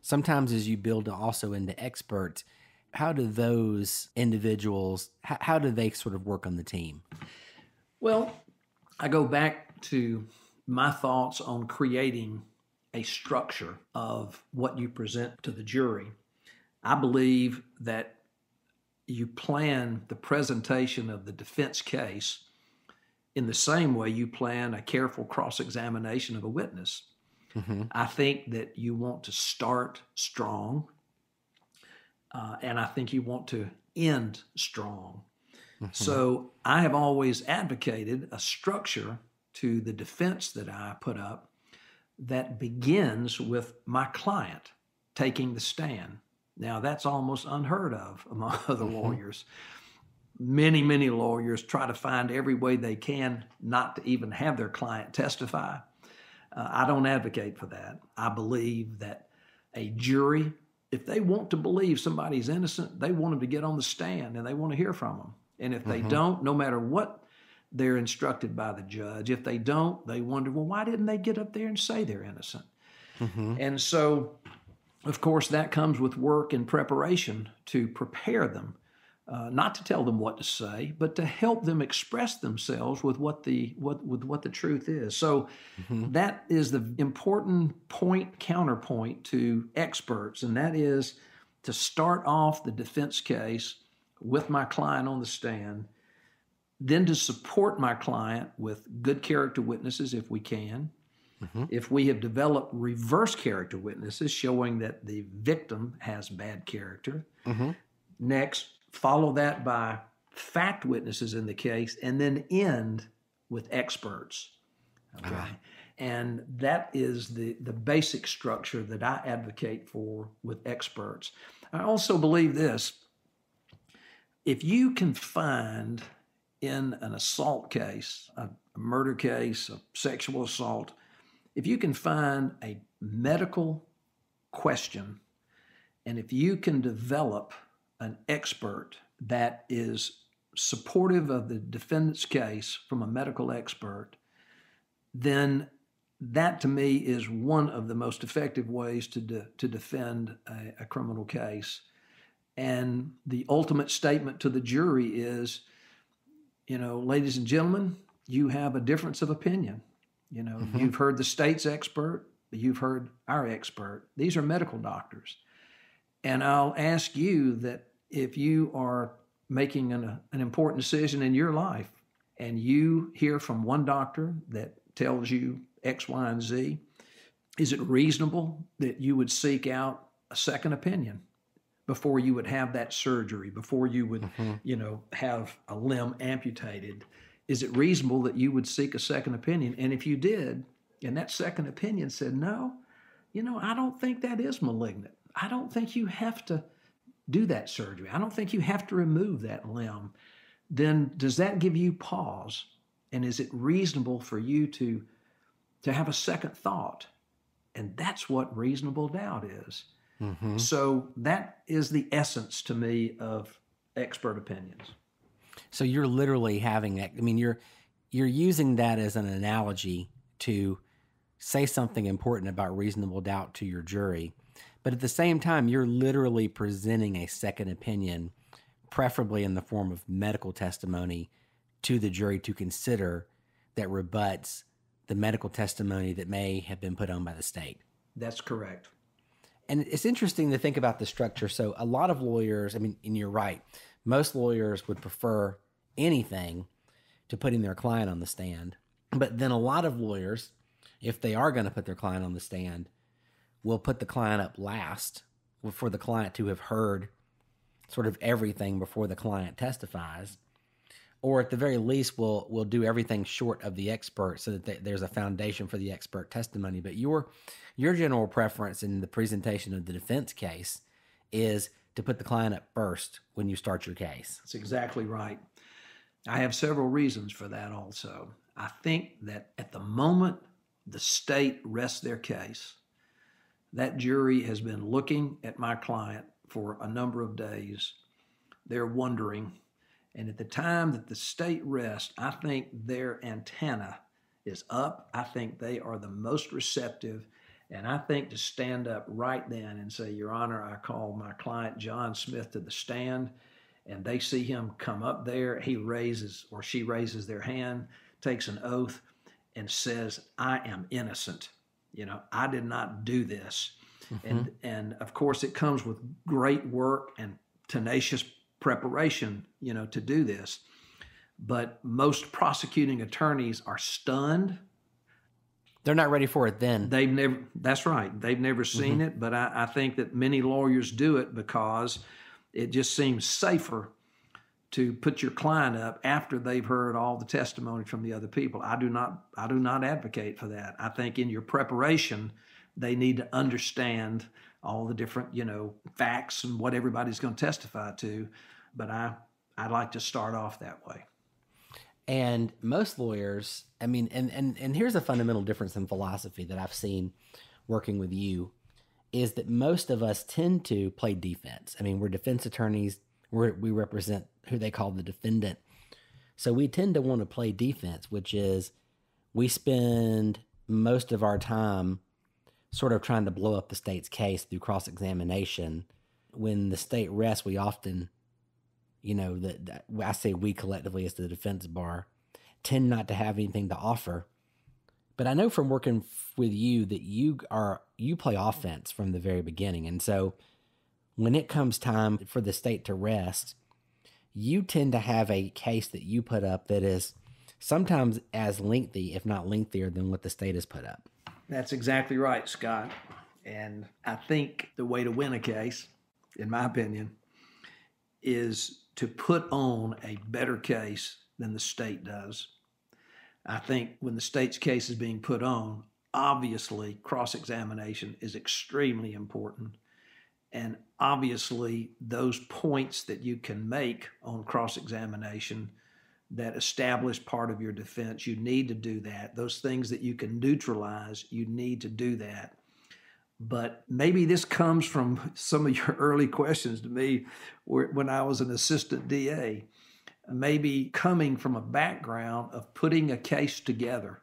sometimes as you build also into experts, how do those individuals, how do they sort of work on the team? Well, I go back to my thoughts on creating a structure of what you present to the jury. I believe that you plan the presentation of the defense case in the same way you plan a careful cross-examination of a witness. Mm-hmm. I think that you want to start strong, and I think you want to end strong. Mm-hmm. So I have always advocated a structure to the defense that I put up that begins with my client taking the stand. Now, that's almost unheard of among other lawyers. Many, many lawyers try to find every way they can not to even have their client testify. I don't advocate for that. I believe that a jury, if they want to believe somebody's innocent, they want them to get on the stand and they want to hear from them. And if they don't, no matter what they're instructed by the judge, if they don't, they wonder, well, why didn't they get up there and say they're innocent? And so, of course, that comes with work and preparation to prepare them, not to tell them what to say, but to help them express themselves with what the truth is. So that is the important counterpoint to experts, and that is to start off the defense case with my client on the stand, then to support my client with good character witnesses if we can. If we have developed reverse character witnesses showing that the victim has bad character, next, follow that by fact witnesses in the case, and then end with experts. Okay. And that is the basic structure that I advocate for with experts. I also believe this. If you can find in an assault case, a murder case, a sexual assault, if you can find a medical question, and if you can develop an expert that is supportive of the defendant's case from a medical expert, then that to me is one of the most effective ways to defend a criminal case. And the ultimate statement to the jury is, you know, ladies and gentlemen, you have a difference of opinion. You know, you've heard the state's expert, you've heard our expert. These are medical doctors. And I'll ask you that if you are making an important decision in your life and you hear from one doctor that tells you X, Y, and Z, is it reasonable that you would seek out a second opinion before you would have that surgery, before you would, you know, have a limb amputated? Is it reasonable that you would seek a second opinion? And if you did, and that second opinion said, no, you know, I don't think that is malignant. I don't think you have to do that surgery. I don't think you have to remove that limb. Then does that give you pause? And is it reasonable for you to have a second thought? And that's what reasonable doubt is. So that is the essence to me of expert opinions. So you're literally having that. I mean, you're using that as an analogy to say something important about reasonable doubt to your jury. But at the same time, you're literally presenting a second opinion, preferably in the form of medical testimony, to the jury to consider that rebuts the medical testimony that may have been put on by the state. That's correct. And it's interesting to think about the structure. So a lot of lawyers, I mean, and you're right, most lawyers would prefer anything to putting their client on the stand. But then a lot of lawyers, if they are going to put their client on the stand, will put the client up last for the client to have heard sort of everything before the client testifies. Or at the very least, we'll do everything short of the expert so that there's a foundation for the expert testimony. But your general preference in the presentation of the defense case is to put the client up first when you start your case. That's exactly right. I have several reasons for that also. I think that at the moment the state rests their case, that jury has been looking at my client for a number of days. They're wondering, And at the time that the state rests, I think their antenna is up. I think they are the most receptive. And I think to stand up right then and say, Your Honor, I call my client John Smith to the stand, and they see him come up there. He raises or she raises their hand, takes an oath, and says, I am innocent. You know, I did not do this. Mm-hmm. And of course, it comes with great work and tenacious preparation, you know, to do this. But most prosecuting attorneys are stunned. They're not ready for it then. They've never, that's right. They've never seen mm-hmm. it, but I think that many lawyers do it because it just seems safer to put your client up after they've heard all the testimony from the other people. I do not advocate for that. I think in your preparation, they need to understand all the different, you know, facts and what everybody's going to testify to. But I'd like to start off that way. And most lawyers, I mean, and here's a fundamental difference in philosophy that I've seen working with you is that most of us tend to play defense. I mean, we're defense attorneys. We represent who they call the defendant. So we tend to want to play defense, which is we spend most of our time sort of trying to blow up the state's case through cross-examination. When the state rests, we often... you know, that I say we collectively as the defense bar tend not to have anything to offer. But I know from working with you that you play offense from the very beginning. And so when it comes time for the state to rest, you tend to have a case that you put up that is sometimes as lengthy, if not lengthier, than what the state has put up. That's exactly right, Scott. And I think the way to win a case, in my opinion, is to put on a better case than the state does. I think when the state's case is being put on, obviously cross-examination is extremely important. And obviously those points that you can make on cross-examination that establish part of your defense, you need to do that. Those things that you can neutralize, you need to do that. But maybe this comes from some of your early questions to me when I was an assistant DA, maybe coming from a background of putting a case together.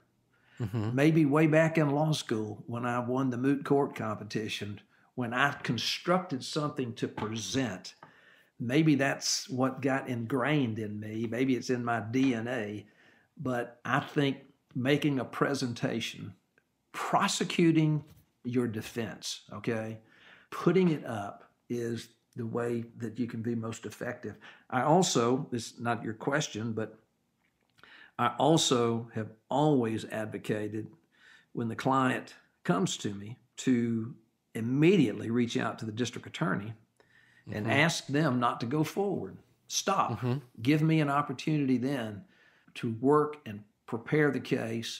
Mm-hmm. Maybe way back in law school when I won the moot court competition, when I constructed something to present, maybe that's what got ingrained in me. Maybe it's in my DNA. But I think making a presentation, prosecuting your defense, okay? Putting it up is the way that you can be most effective. I also, this is not your question, but I also have always advocated when the client comes to me to immediately reach out to the district attorney mm-hmm. and ask them not to go forward. Stop. Mm-hmm. Give me an opportunity then to work and prepare the case,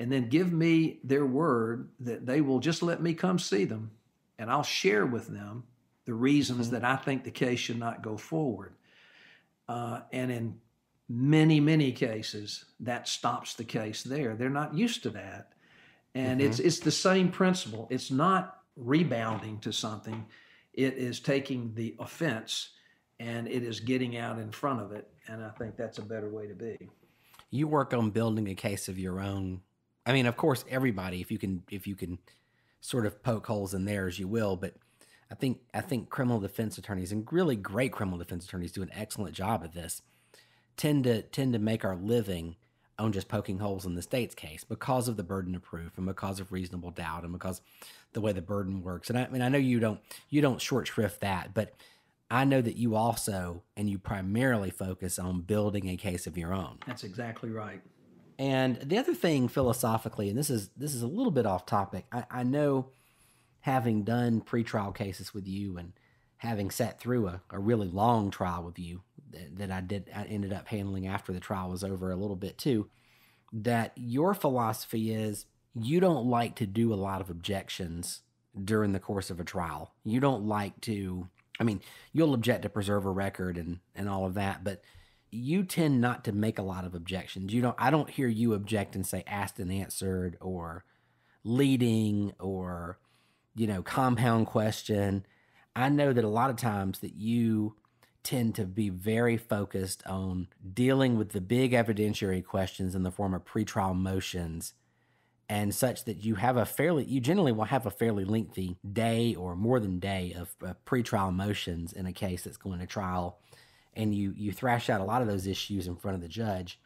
and then give me their word that they will just let me come see them, and I'll share with them the reasons mm-hmm. that I think the case should not go forward. And in many, many cases, that stops the case there. They're not used to that. And mm-hmm. it's the same principle. It's not rebounding to something. It is taking the offense, and it is getting out in front of it. And I think that's a better way to be. You work on building a case of your own. I mean, of course, everybody, if you can sort of poke holes in theirs, you will. But I think criminal defense attorneys, and really great criminal defense attorneys do an excellent job at this, tend to make our living on just poking holes in the state's case because of the burden of proof and because of reasonable doubt and because the way the burden works. And I mean, I know you don't short shrift that, but I know that you also, and you primarily focus on building a case of your own. That's exactly right. And the other thing philosophically, and this is a little bit off topic, I know having done pretrial cases with you and having sat through a really long trial with you that I ended up handling after the trial was over a little bit too, that your philosophy is you don't like to do a lot of objections during the course of a trial. You don't like to, I mean, you'll object to preserve a record and all of that, but you tend not to make a lot of objections. I don't hear you object and say asked and answered or leading or, you know, compound question. I know that a lot of times that you tend to be very focused on dealing with the big evidentiary questions in the form of pretrial motions and such, that you have you generally will have a fairly lengthy day or more than day of pretrial motions in a case that's going to trial. And you thrash out a lot of those issues in front of the judge,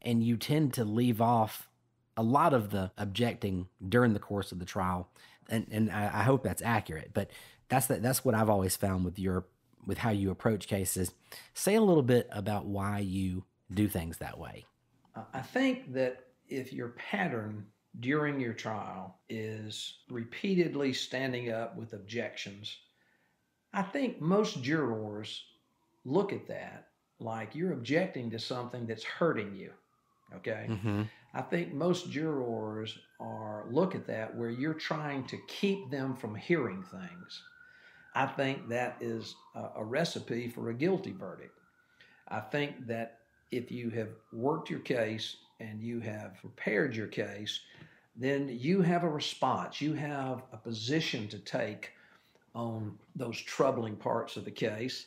and you tend to leave off a lot of the objecting during the course of the trial. And I hope that's accurate, but that's what I've always found with how you approach cases. Say a little bit about why you do things that way. I think that if your pattern during your trial is repeatedly standing up with objections, I think most jurors look at that like you're objecting to something that's hurting you, okay? Mm-hmm. I think most jurors look at that where you're trying to keep them from hearing things. I think that is a recipe for a guilty verdict. I think that if you have worked your case and you have prepared your case, then you have a response. You have a position to take on those troubling parts of the case.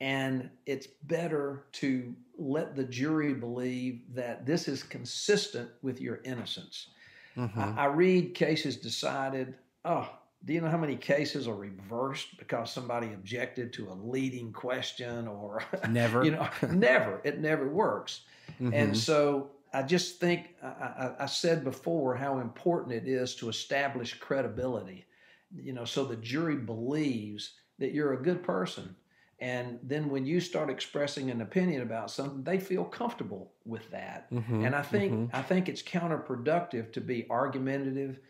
And it's better to let the jury believe that this is consistent with your innocence. Mm-hmm. I read cases decided, do you know how many cases are reversed because somebody objected to a leading question or... Never. Never. It never works. Mm-hmm. And so... I just think, I said before how important it is to establish credibility, so the jury believes that you're a good person. And then when you start expressing an opinion about something, they feel comfortable with that. Mm-hmm, and I think it's counterproductive to be argumentative.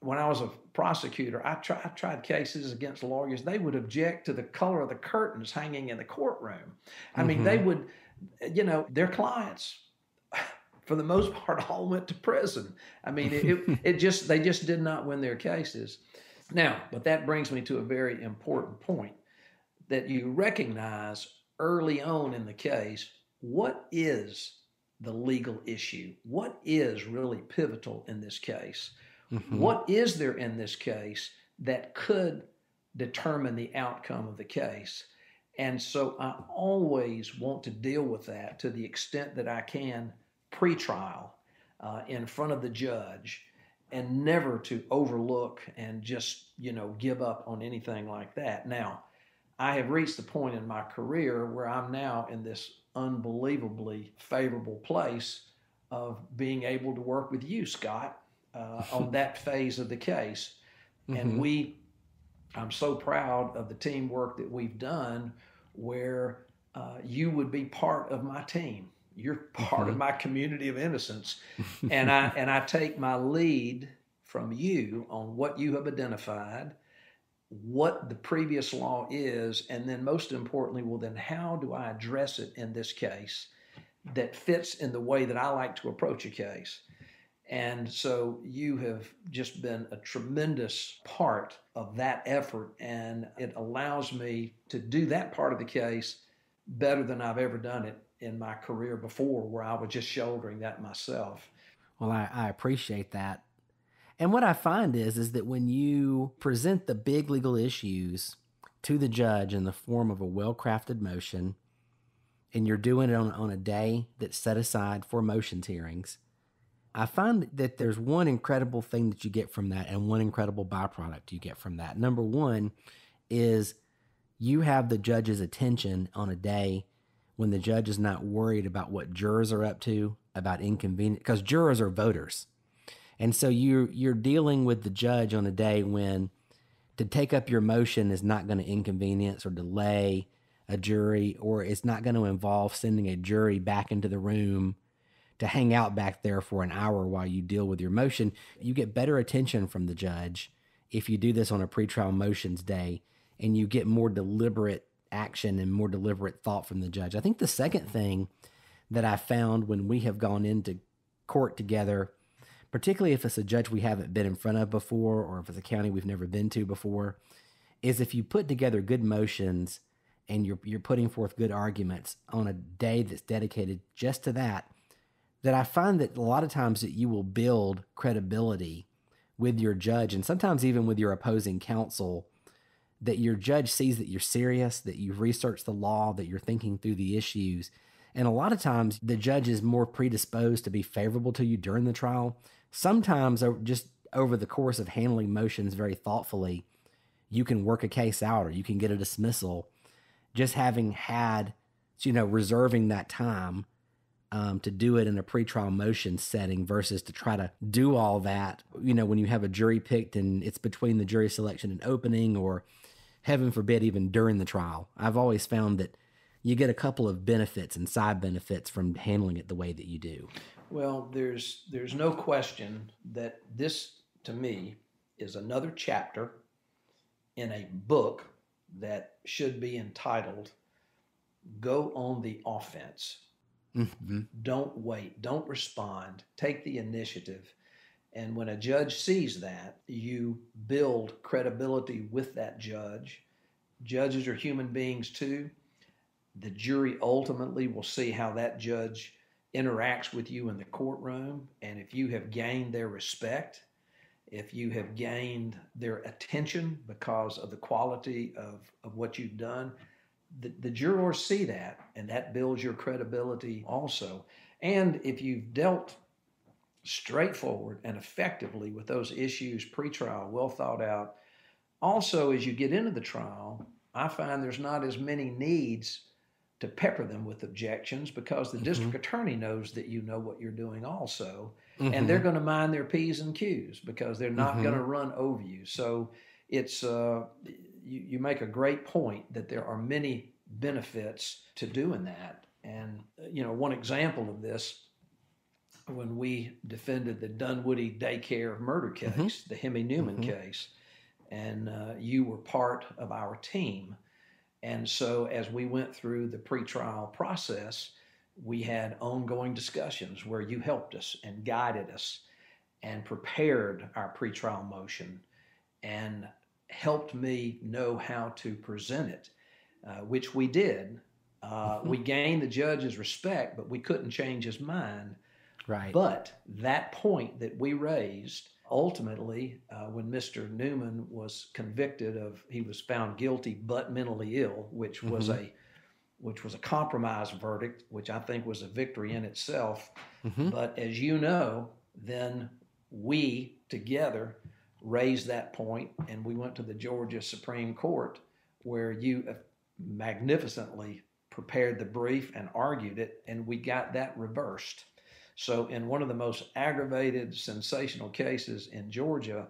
When I was a prosecutor, I tried cases against lawyers. They would object to the color of the curtains hanging in the courtroom. I mean, they would, their clients... for the most part, all went to prison. I mean, they just did not win their cases. Now, but that brings me to a very important point, that you recognize early on in the case, what is the legal issue? What is really pivotal in this case? Mm-hmm. What is there in this case that could determine the outcome of the case? And so I always want to deal with that to the extent that I can pre-trial in front of the judge, and never to overlook and just, give up on anything like that. Now, I have reached the point in my career where I'm now in this unbelievably favorable place of being able to work with you, Scott, on that phase of the case. Mm-hmm. And I'm so proud of the teamwork that we've done, where you would be part of my team. You're part of my community of innocence. And I take my lead from you on what you have identified, what the previous law is, and then most importantly, how do I address it in this case that fits in the way that I like to approach a case? And so you have just been a tremendous part of that effort, and it allows me to do that part of the case better than I've ever done it in my career before, where I was just shouldering that myself. Well, I appreciate that. And what I find is that when you present the big legal issues to the judge in the form of a well-crafted motion, and you're doing it on a day that's set aside for motions hearings, I find that there's one incredible thing that you get from that, and one incredible byproduct you get from that. Number one is you have the judge's attention on a day when the judge is not worried about what jurors are up to, about inconvenience, because jurors are voters. And so you're dealing with the judge on a day when to take up your motion is not going to inconvenience or delay a jury, or it's not going to involve sending a jury back into the room to hang out back there for an hour while you deal with your motion. You get better attention from the judge if you do this on a pretrial motions day, and you get more deliberate action and more deliberate thought from the judge. I think the second thing that I found when we have gone into court together, particularly if it's a judge we haven't been in front of before, or if it's a county we've never been to before, is if you put together good motions and you're putting forth good arguments on a day that's dedicated just to that, that I find that a lot of times that you will build credibility with your judge, and sometimes even with your opposing counsel, that your judge sees that you're serious, that you've researched the law, that you're thinking through the issues. And a lot of times the judge is more predisposed to be favorable to you during the trial. Sometimes just over the course of handling motions very thoughtfully, you can work a case out or you can get a dismissal. Just having had, you know, reserving that time to do it in a pretrial motion setting versus to try to do all that, you know, when you have a jury picked and it's between the jury selection and opening, or heaven forbid, even during the trial. I've always found that you get a couple of benefits and side benefits from handling it the way that you do. Well, there's no question that this, to me, is another chapter in a book that should be entitled, Go on the Offense. Mm-hmm. Don't wait. Don't respond. Take the initiative. And when a judge sees that, you build credibility with that judge. Judges are human beings too. The jury ultimately will see how that judge interacts with you in the courtroom. And if you have gained their respect, if you have gained their attention because of the quality of what you've done, the jurors see that, and that builds your credibility also. And if you've dealt straightforward and effectively with those issues pretrial, well thought out, also as you get into the trial, I find there's not as many needs to pepper them with objections because the mm-hmm. district attorney knows that you know what you're doing also, mm-hmm. and they're going to mind their P's and Q's because they're not mm-hmm. going to run over you. So it's you make a great point that there are many benefits to doing that. And, you know, one example of this, when we defended the Dunwoody daycare murder case, mm-hmm. the Hemi Newman mm-hmm. case, and you were part of our team. And so as we went through the pretrial process, we had ongoing discussions where you helped us and guided us and prepared our pretrial motion and helped me know how to present it, which we did. We gained the judge's respect, but we couldn't change his mind. Right. But that point that we raised, ultimately, when Mr. Newman was convicted of, he was found guilty but mentally ill, which was mm-hmm. which was a compromise verdict, which I think was a victory in itself. Mm-hmm. But as you know, then we together raised that point, and we went to the Georgia Supreme Court, where you magnificently prepared the brief and argued it, and we got that reversed. So in one of the most aggravated, sensational cases in Georgia,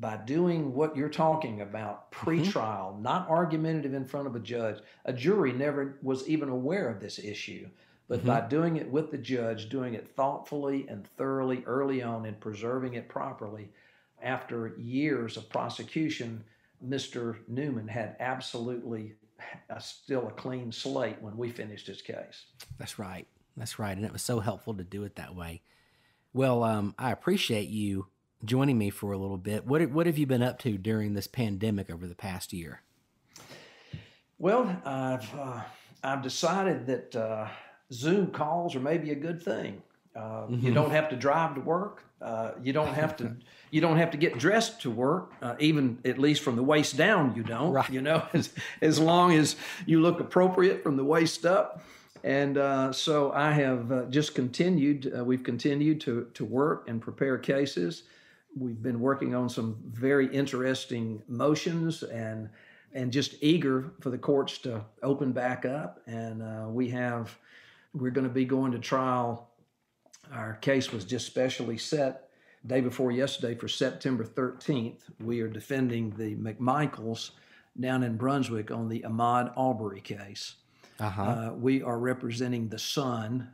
by doing what you're talking about, pretrial, mm-hmm. not argumentative in front of a judge, a jury never was even aware of this issue. But mm-hmm. by doing it with the judge, doing it thoughtfully and thoroughly early on and preserving it properly, after years of prosecution, Mr. Newman had absolutely still a clean slate when we finished his case. That's right. That's right. And it was so helpful to do it that way. Well, I appreciate you joining me for a little bit. What have you been up to during this pandemic over the past year? Well, I've decided that Zoom calls are maybe a good thing. Mm-hmm. You don't have to drive to work. You don't have to get dressed to work, even at least from the waist down. You don't. Right. You know, as long as you look appropriate from the waist up. And so I have just continued, we've continued to work and prepare cases. We've been working on some very interesting motions and just eager for the courts to open back up. And we're going to be going to trial. Our case was just specially set day before yesterday for September 13th. We are defending the McMichaels down in Brunswick on the Ahmaud Arbery case. Uh-huh. We are representing the son,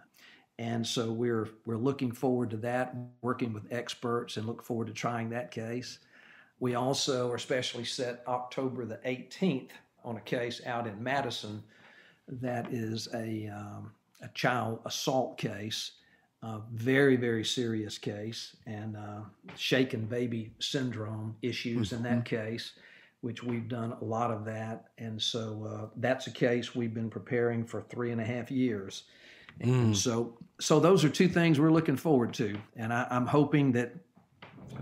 and so we're looking forward to that, working with experts, and look forward to trying that case. We also are specially set October the 18th on a case out in Madison that is a child assault case, a very, very serious case, and shaken baby syndrome issues mm-hmm. in that case, which we've done a lot of that. And so that's a case we've been preparing for 3.5 years. And so those are two things we're looking forward to. And I'm hoping that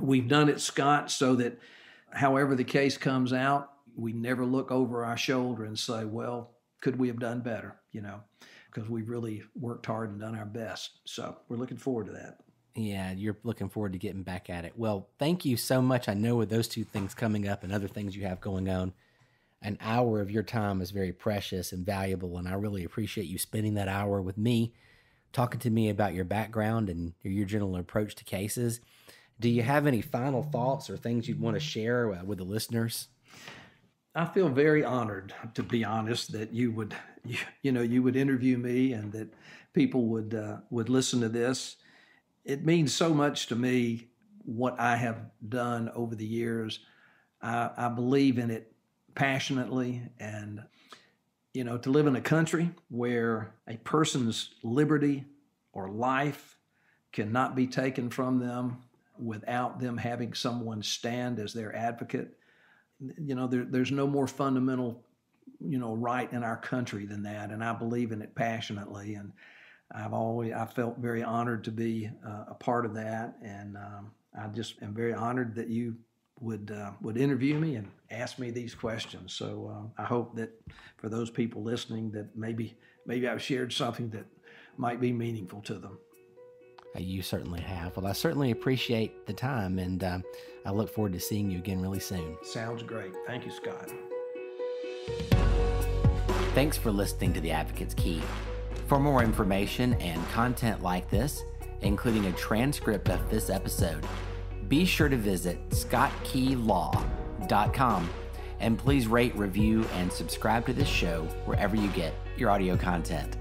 we've done it, Scott, so that however the case comes out, we never look over our shoulder and say, well, could we have done better, you know, because we really worked hard and done our best. So we're looking forward to that. Yeah, you're looking forward to getting back at it. Well, thank you so much. I know with those two things coming up and other things you have going on, an hour of your time is very precious and valuable, and I really appreciate you spending that hour with me, talking to me about your background and your general approach to cases. Do you have any final thoughts or things you'd want to share with the listeners? I feel very honored, to be honest, that you would interview me and that people would listen to this. It means so much to me what I have done over the years. I believe in it passionately, and you know, to live in a country where a person's liberty or life cannot be taken from them without them having someone stand as their advocate. You know, there's no more fundamental, you know, right in our country than that, and I believe in it passionately, and I felt very honored to be a part of that, and I just am very honored that you would interview me and ask me these questions. So I hope that for those people listening that maybe I've shared something that might be meaningful to them. You certainly have. Well, I certainly appreciate the time, and I look forward to seeing you again really soon. Sounds great. Thank you, Scott. Thanks for listening to The Advocate's Key. For more information and content like this, including a transcript of this episode, be sure to visit scottkeylaw.com, and please rate, review, and subscribe to this show wherever you get your audio content.